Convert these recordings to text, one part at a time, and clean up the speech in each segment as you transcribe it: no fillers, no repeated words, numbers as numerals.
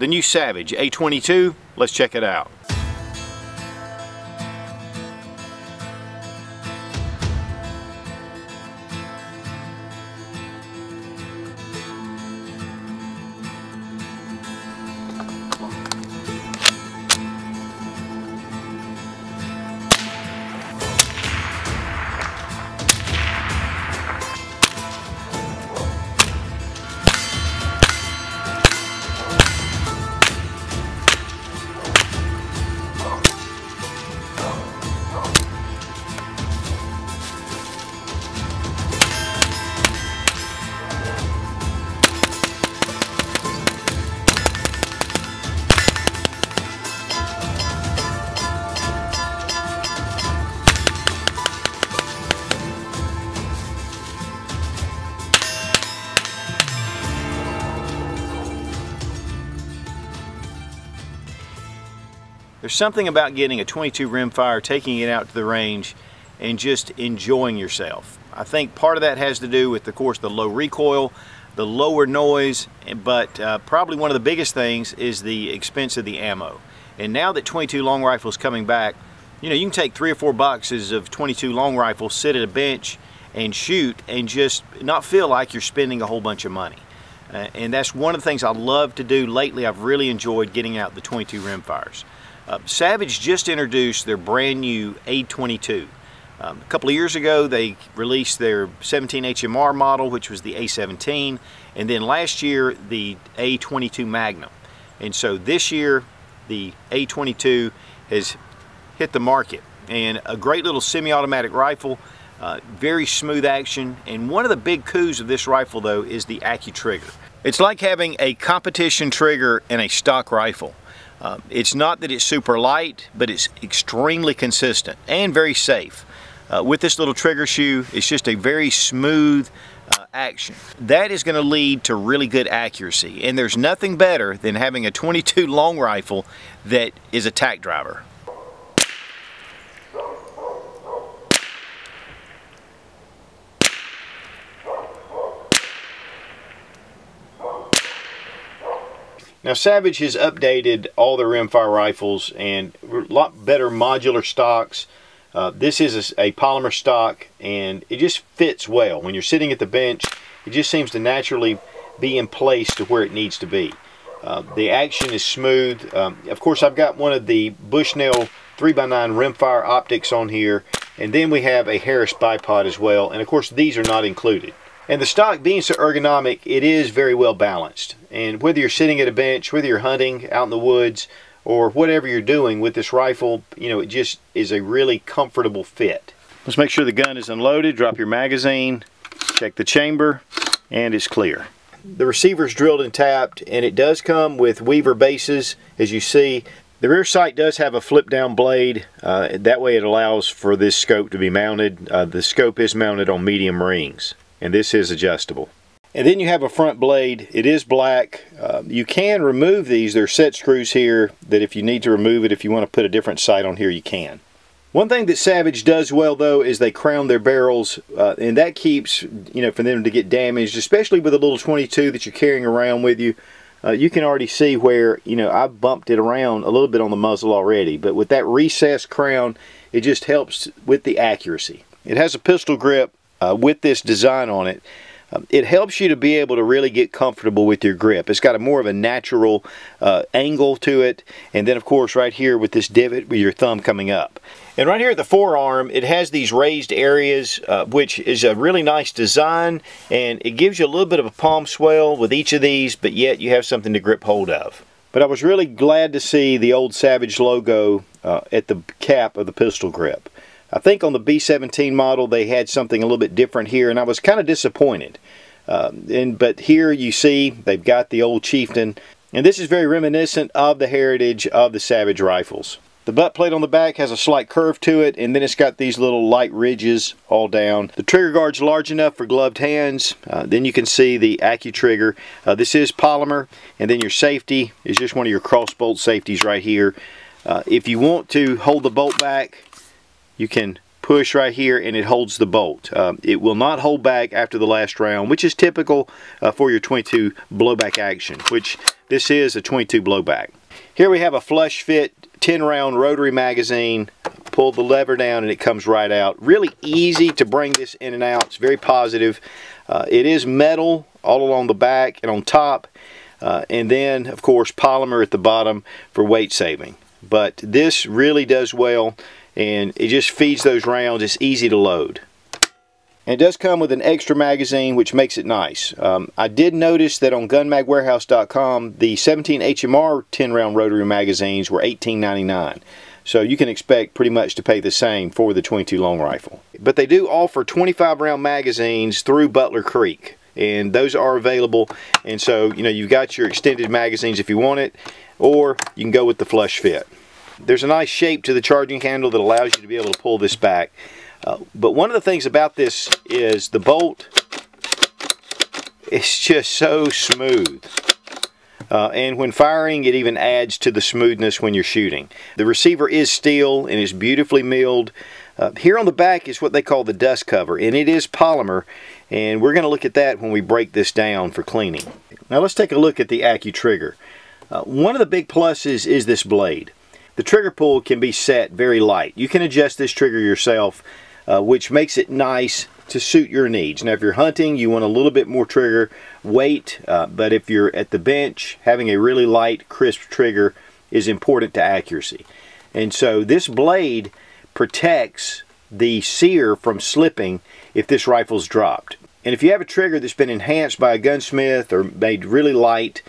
the new Savage A22. Let's check it out. There's something about getting a .22 rimfire, taking it out to the range, and just enjoying yourself. I think part of that has to do with, of course, the low recoil, the lower noise, but probably one of the biggest things is the expense of the ammo. And now that .22 long rifle is coming back, you know, you can take 3 or 4 boxes of .22 long rifle, sit at a bench, and shoot, and just not feel like you're spending a whole bunch of money. And that's one of the things I love to do lately. I've really enjoyed getting out the .22 rimfires. Savage just introduced their brand new A22. A couple of years ago they released their 17 HMR model, which was the A17, and then last year the A22 Magnum. And so this year the A22 has hit the market, and a great little semi-automatic rifle, very smooth action. And one of the big coups of this rifle though is the AccuTrigger. It's like having a competition trigger and a stock rifle. It's not that it's super light, but it's extremely consistent and very safe. With this little trigger shoe, it's just a very smooth action. That is going to lead to really good accuracy, and there's nothing better than having a .22 long rifle that is a tack driver. Now Savage has updated all their rimfire rifles and a lot better modular stocks. This is a polymer stock, and it just fits well. When you're sitting at the bench, it just seems to naturally be in place to where it needs to be. The action is smooth. Of course, I've got one of the Bushnell 3x9 rimfire optics on here, and then we have a Harris bipod as well, and of course these are not included. And the stock being so ergonomic, it is very well balanced. And whether you're sitting at a bench, whether you're hunting out in the woods, or whatever you're doing with this rifle, you know, it just is a really comfortable fit. Let's make sure the gun is unloaded, drop your magazine, check the chamber, and it's clear. The receiver's drilled and tapped, and it does come with Weaver bases, as you see. The rear sight does have a flip down blade, that way it allows for this scope to be mounted. The scope is mounted on medium rings, and this is adjustable. And then you have a front blade. It is black. You can remove these. There are set screws here that if you need to remove it, if you want to put a different sight on here, you can. One thing that Savage does well though is they crown their barrels, and that keeps, you know, from them to get damaged, especially with a little .22 that you're carrying around with you. You can already see where, you know, I bumped it around a little bit on the muzzle already, but with that recessed crown, it just helps with the accuracy. It has a pistol grip. With this design on it, it helps you to be able to really get comfortable with your grip. It's got a more of a natural angle to it, and then of course right here with this divot with your thumb coming up. And right here at the forearm, it has these raised areas, which is a really nice design, and it gives you a little bit of a palm swell with each of these, but yet you have something to grip hold of. But I was really glad to see the old Savage logo at the cap of the pistol grip. I think on the B17 model they had something a little bit different here, and I was kind of disappointed. But here you see they've got the old chieftain, and this is very reminiscent of the heritage of the Savage rifles. The butt plate on the back has a slight curve to it, and then it's got these little light ridges all down. The trigger guard's large enough for gloved hands. Then you can see the AccuTrigger. This is polymer, and then your safety is just one of your cross-bolt safeties right here. If you want to hold the bolt back, you can push right here and it holds the bolt. It will not hold back after the last round, which is typical for your 22 blowback action, which this is a 22 blowback. Here we have a flush fit 10 round rotary magazine. Pull the lever down and it comes right out. Really easy to bring this in and out. It's very positive. It is metal all along the back and on top, and then of course polymer at the bottom for weight saving. But this really does well, and it just feeds those rounds. It's easy to load. And it does come with an extra magazine, which makes it nice. I did notice that on gunmagwarehouse.com the 17 HMR 10 round rotary magazines were $18.99. So you can expect pretty much to pay the same for the 22 long rifle. But they do offer 25 round magazines through Butler Creek, and those are available. And so, you know, you've got your extended magazines if you want it, or you can go with the flush fit. There's a nice shape to the charging handle that allows you to be able to pull this back. But one of the things about this is the bolt, it's just so smooth. And when firing, it even adds to the smoothness when you're shooting. The receiver is steel and is beautifully milled. Here on the back is what they call the dust cover, and it is polymer, and we're going to look at that when we break this down for cleaning. Now let's take a look at the AccuTrigger. One of the big pluses is this blade. The trigger pull can be set very light. You can adjust this trigger yourself, which makes it nice to suit your needs. Now if you're hunting, you want a little bit more trigger weight, but if you're at the bench, having a really light, crisp trigger is important to accuracy. And so this blade protects the sear from slipping if this rifle's dropped. And if you have a trigger that's been enhanced by a gunsmith or made really light,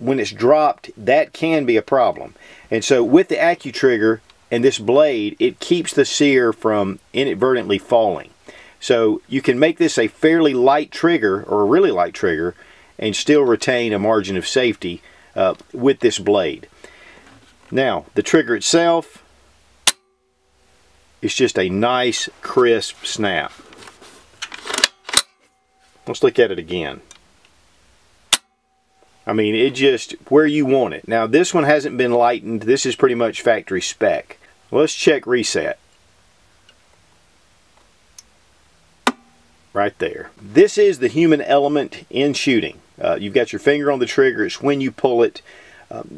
when it's dropped, that can be a problem. And so with the AccuTrigger and this blade, it keeps the sear from inadvertently falling. So you can make this a fairly light trigger, or a really light trigger, and still retain a margin of safety with this blade. Now, the trigger itself is just a nice, crisp snap. Let's look at it again. I mean, it just, where you want it. Now, this one hasn't been lightened. This is pretty much factory spec. Let's check reset. Right there. This is the human element in shooting. You've got your finger on the trigger. It's when you pull it.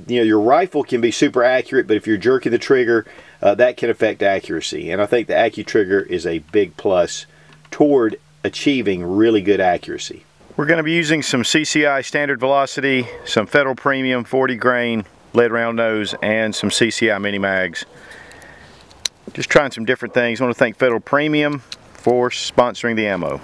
You know, your rifle can be super accurate, but if you're jerking the trigger, that can affect accuracy. And I think the AccuTrigger is a big plus toward achieving really good accuracy. We're going to be using some CCI Standard Velocity, some Federal Premium 40 grain lead round nose, and some CCI mini mags. Just trying some different things. I want to thank Federal Premium for sponsoring the ammo.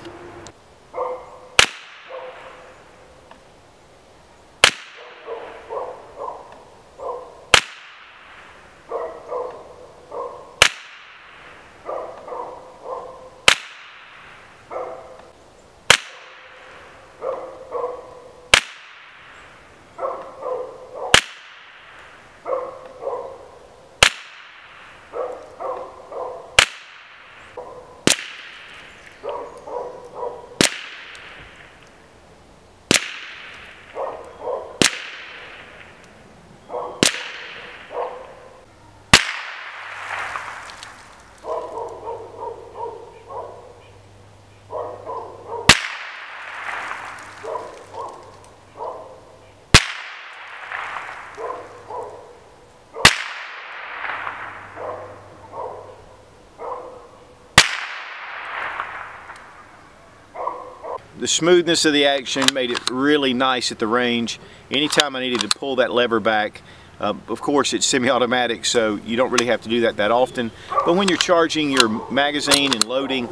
The smoothness of the action made it really nice at the range. Anytime I needed to pull that lever back, of course it's semi-automatic, so you don't really have to do that often. But when you're charging your magazine and loading,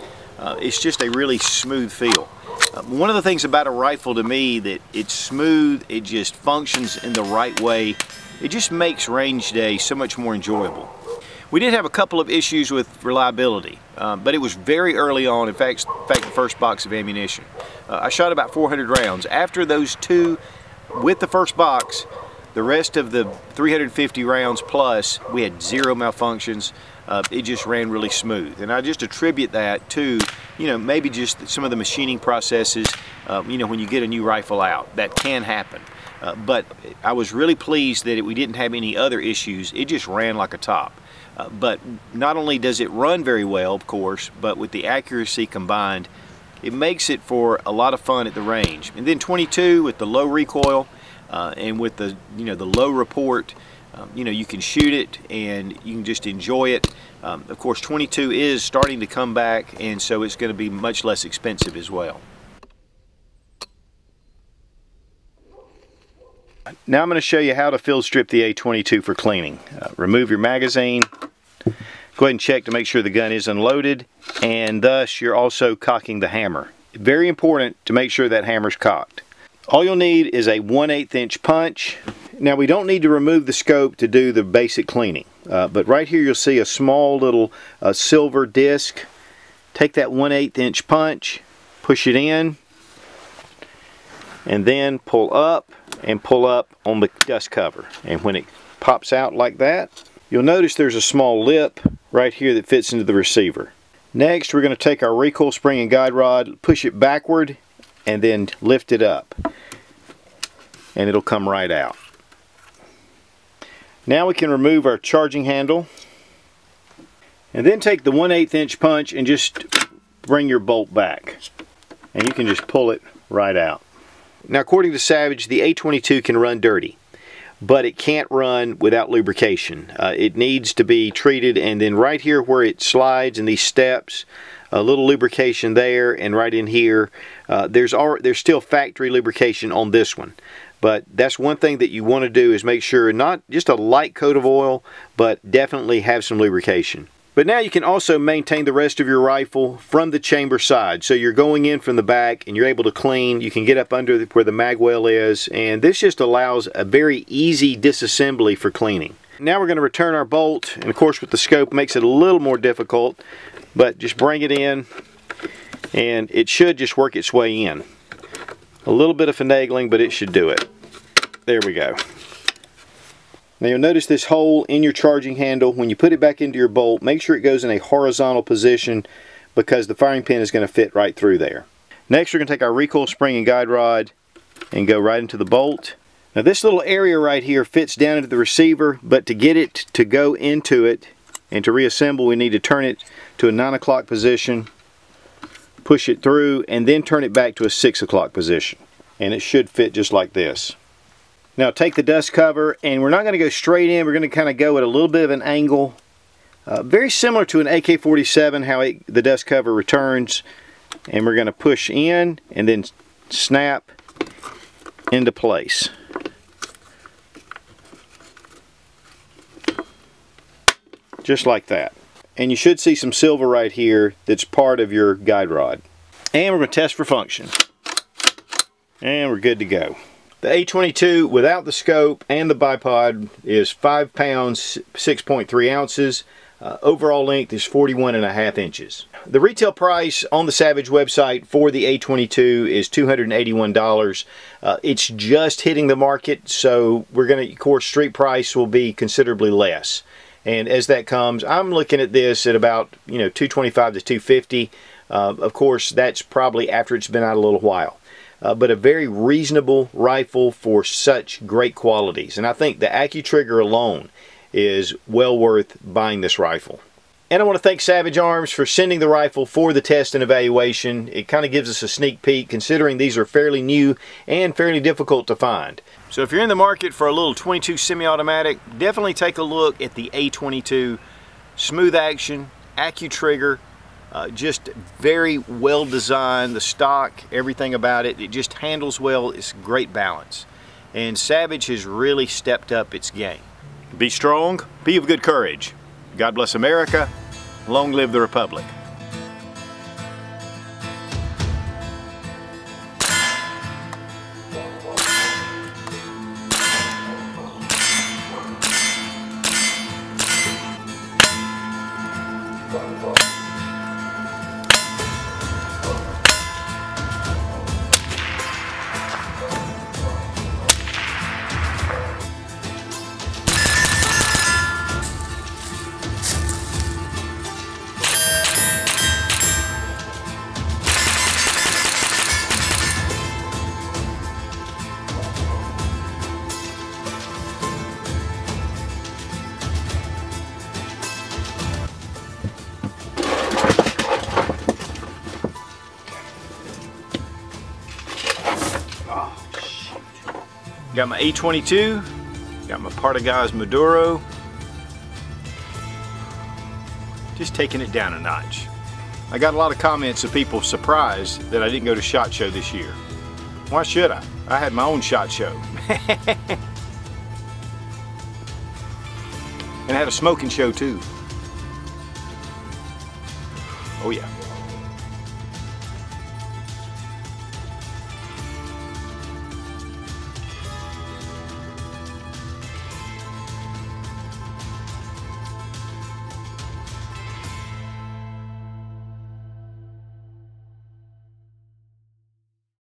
it's just a really smooth feel. One of the things about a rifle to me that it's smooth, it just functions in the right way. It just makes range day so much more enjoyable. We did have a couple of issues with reliability, but it was very early on, in fact the first box of ammunition. I shot about 400 rounds. After those two with the first box, the rest of the 350 rounds plus, we had zero malfunctions. It just ran really smooth, and I just attribute that to, you know, maybe just some of the machining processes, you know, when you get a new rifle out. That can happen. But I was really pleased that we didn't have any other issues. It just ran like a top. But not only does it run very well, of course, but with the accuracy combined, it makes it for a lot of fun at the range. And then 22 with the low recoil and with the the low report, you can shoot it and you can just enjoy it. Of course, 22 is starting to come back, and so it's going to be much less expensive as well. Now I'm going to show you how to field strip the A22 for cleaning. Remove your magazine, go ahead and check to make sure the gun is unloaded, and thus you're also cocking the hammer. Very important to make sure that hammer's cocked. All you'll need is a 1/8" punch. Now we don't need to remove the scope to do the basic cleaning, but right here you'll see a small little silver disc. Take that 1/8" punch, push it in, and then pull up and pull up on the dust cover, and when it pops out like that, you'll notice there's a small lip right here that fits into the receiver. Next, we're going to take our recoil spring and guide rod, push it backward, and then lift it up, and it'll come right out. Now we can remove our charging handle, and then take the 1/8" punch and just bring your bolt back, and you can just pull it right out. Now, according to Savage, the A22 can run dirty, but it can't run without lubrication. It needs to be treated, and then right here where it slides in these steps, a little lubrication there, and right in here, there's still factory lubrication on this one. But that's one thing that you want to do is make sure, not just a light coat of oil, but definitely have some lubrication. But now you can also maintain the rest of your rifle from the chamber side. So you're going in from the back and you're able to clean. You can get up under where the mag well is, and this just allows a very easy disassembly for cleaning. Now we're going to return our bolt, and of course with the scope makes it a little more difficult, but just bring it in and it should just work its way in. A little bit of finagling, but it should do it. There we go. Now you'll notice this hole in your charging handle. When you put it back into your bolt, make sure it goes in a horizontal position, because the firing pin is going to fit right through there. Next, we're going to take our recoil spring and guide rod and go right into the bolt. Now this little area right here fits down into the receiver, but to get it to go into it and to reassemble, we need to turn it to a 9 o'clock position, push it through, and then turn it back to a 6 o'clock position. And it should fit just like this. Now take the dust cover, and we're not going to go straight in, we're going to kind of go at a little bit of an angle. Very similar to an AK-47, how the dust cover returns. And we're going to push in and then snap into place. Just like that. And you should see some silver right here that's part of your guide rod. And we're going to test for function. And we're good to go. The A22 without the scope and the bipod is 5 pounds 6.3 ounces. Overall length is 41.5 inches. The retail price on the Savage website for the A22 is $281. It's just hitting the market, so we're going to, of course, street price will be considerably less. And as that comes, I'm looking at this at about $225 to $250. Of course, that's probably after it's been out a little while. But a very reasonable rifle for such great qualities. And I think the AccuTrigger alone is well worth buying this rifle. And I want to thank Savage Arms for sending the rifle for the test and evaluation. It kind of gives us a sneak peek, considering these are fairly new and fairly difficult to find. So if you're in the market for a little .22 semi-automatic, definitely take a look at the A22. Smooth action, AccuTrigger. Just very well designed, the stock, everything about it, it just handles well, it's great balance. And Savage has really stepped up its game. Be strong, be of good courage. God bless America, long live the Republic. Got my A22, got my Partagas Maduro. Just taking it down a notch. I got a lot of comments of people surprised that I didn't go to SHOT Show this year. Why should I? I had my own SHOT Show. And I had a smoking show too. Oh yeah.